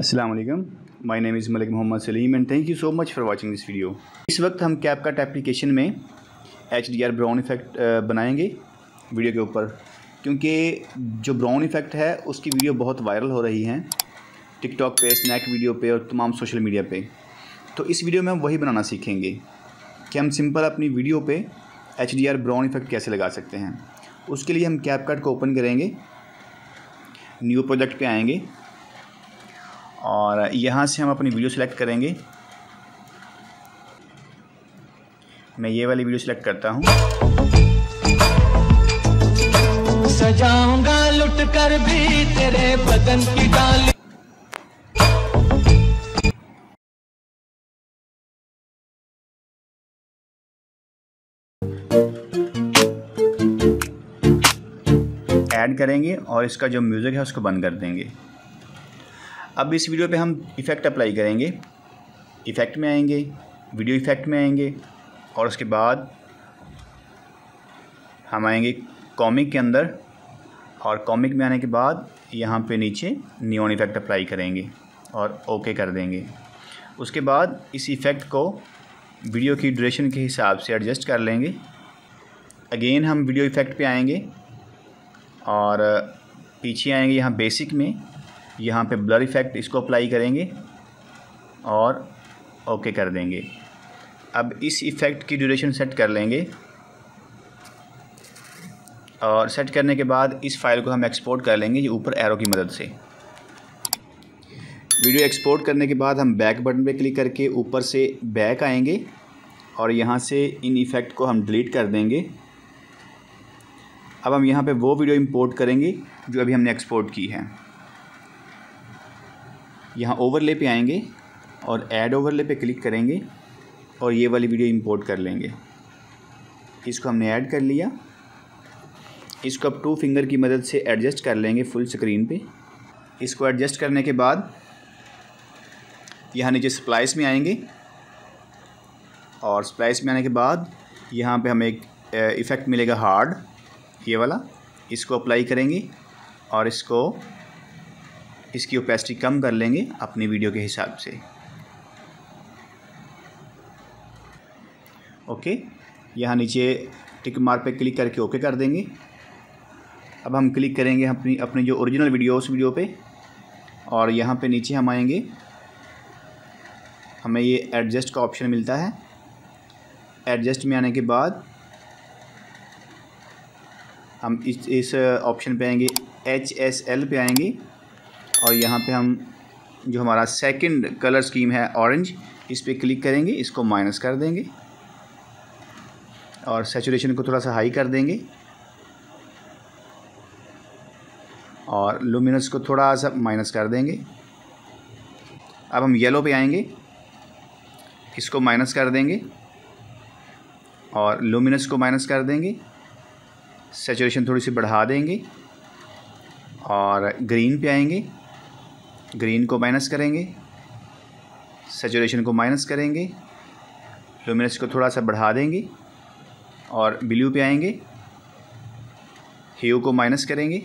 अस्सलाम वालेकुम, my name is Malik Mohammad Saleem and thank you so much for watching this video. इस वक्त हम कैपकट एप्लीकेशन में HDR ब्राउन इफ़ेक्ट बनाएंगे वीडियो के ऊपर, क्योंकि जो ब्राउन इफ़ेक्ट है उसकी वीडियो बहुत वायरल हो रही हैं टिकटॉक पे, स्नैक वीडियो पे और तमाम सोशल मीडिया पे। तो इस वीडियो में हम वही बनाना सीखेंगे कि हम सिंपल अपनी वीडियो पे HDR ब्राउन इफ़ेक्ट कैसे लगा सकते हैं। उसके लिए हम कैपकट को ओपन करेंगे, न्यू प्रोजेक्ट पे आएंगे और यहाँ से हम अपनी वीडियो सेलेक्ट करेंगे। मैं ये वाली वीडियो सेलेक्ट करता हूँ। सजाऊंगा लुट कर भी तेरे बदन की डाली। ऐड करेंगे और इसका जो म्यूज़िक है उसको बंद कर देंगे। अब इस वीडियो पे हम इफ़ेक्ट अप्लाई करेंगे। इफ़ेक्ट में आएंगे, वीडियो इफ़ेक्ट में आएंगे और उसके बाद हम आएंगे कॉमिक के अंदर और कॉमिक में आने के बाद यहाँ पे नीचे नियॉन इफ़ेक्ट अप्लाई करेंगे और ओके कर देंगे। उसके बाद इस इफ़ेक्ट को वीडियो की ड्यूरेशन के हिसाब से एडजस्ट कर लेंगे। अगेन हम वीडियो इफ़ेक्ट पे आएंगे और पीछे आएंगे, यहाँ बेसिक में यहाँ पे ब्लर इफ़ेक्ट इसको अप्लाई करेंगे और ओके कर देंगे। अब इस इफ़ेक्ट की ड्यूरेशन सेट कर लेंगे और सेट करने के बाद इस फाइल को हम एक्सपोर्ट कर लेंगे, ये ऊपर एरो की मदद से। वीडियो एक्सपोर्ट करने के बाद हम बैक बटन पे क्लिक करके ऊपर से बैक आएंगे और यहाँ से इन इफ़ेक्ट को हम डिलीट कर देंगे। अब हम यहाँ पे वो वीडियो इंपोर्ट करेंगे जो अभी हमने एक्सपोर्ट की है। यहाँ ओवरले पे आएंगे और ऐड ओवरले पे क्लिक करेंगे और ये वाली वीडियो इंपोर्ट कर लेंगे। इसको हमने ऐड कर लिया। इसको अब टू फिंगर की मदद से एडजस्ट कर लेंगे फुल स्क्रीन पे। इसको एडजस्ट करने के बाद यहाँ नीचे स्प्लाइस में आएंगे और स्प्लाइस में आने के बाद यहाँ पे हमें एक इफ़ेक्ट मिलेगा हार्ड, ये वाला। इसको अप्लाई करेंगे और इसको इसकी ओपेसिटी कम कर लेंगे अपनी वीडियो के हिसाब से। ओके, यहाँ नीचे टिक मार्क पे क्लिक करके ओके कर देंगे। अब हम क्लिक करेंगे अपनी जो ओरिजिनल वीडियो, उस वीडियो पे, और यहाँ पे नीचे हम आएंगे, हमें ये एडजस्ट का ऑप्शन मिलता है। एडजस्ट में आने के बाद हम इस ऑप्शन पे आएंगे, HSL पे आएंगे और यहाँ पे हम जो हमारा सेकंड कलर स्कीम है ऑरेंज, इस पर क्लिक करेंगे, इसको माइनस कर देंगे और सैचुरेशन को थोड़ा सा हाई कर देंगे और लुमिनस को थोड़ा सा माइनस कर देंगे। अब हम येलो पे आएंगे, इसको माइनस कर देंगे और लुमिनस को माइनस कर देंगे, सैचुरेशन थोड़ी सी बढ़ा देंगे और ग्रीन पे आएंगे, ग्रीन को माइनस करेंगे, सैचुरेशन को माइनस करेंगे, ल्यूमिनेंस को थोड़ा सा बढ़ा देंगे और ब्लू पे आएंगे, ह्यू को माइनस करेंगे,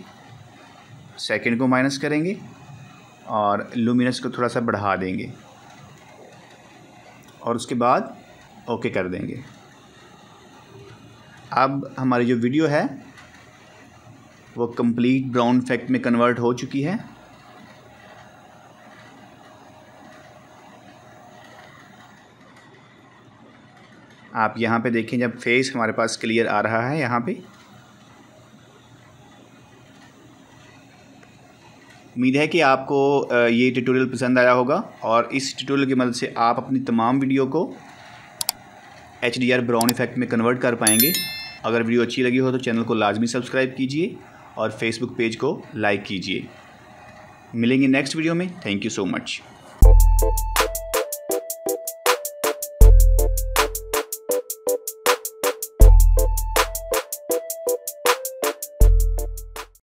सेकंड को माइनस करेंगे और ल्यूमिनेंस को थोड़ा सा बढ़ा देंगे और उसके बाद ओके कर देंगे। अब हमारी जो वीडियो है वो कंप्लीट ब्राउन इफ़ेक्ट में कन्वर्ट हो चुकी है। आप यहाँ पे देखें, जब फेस हमारे पास क्लियर आ रहा है यहाँ पे। उम्मीद है कि आपको ये ट्यूटोरियल पसंद आया होगा और इस ट्यूटोरियल की मदद से आप अपनी तमाम वीडियो को HDR ब्राउन इफ़ेक्ट में कन्वर्ट कर पाएंगे। अगर वीडियो अच्छी लगी हो तो चैनल को लाजमी सब्सक्राइब कीजिए और फेसबुक पेज को लाइक कीजिए। मिलेंगे नेक्स्ट वीडियो में। Thank you so much.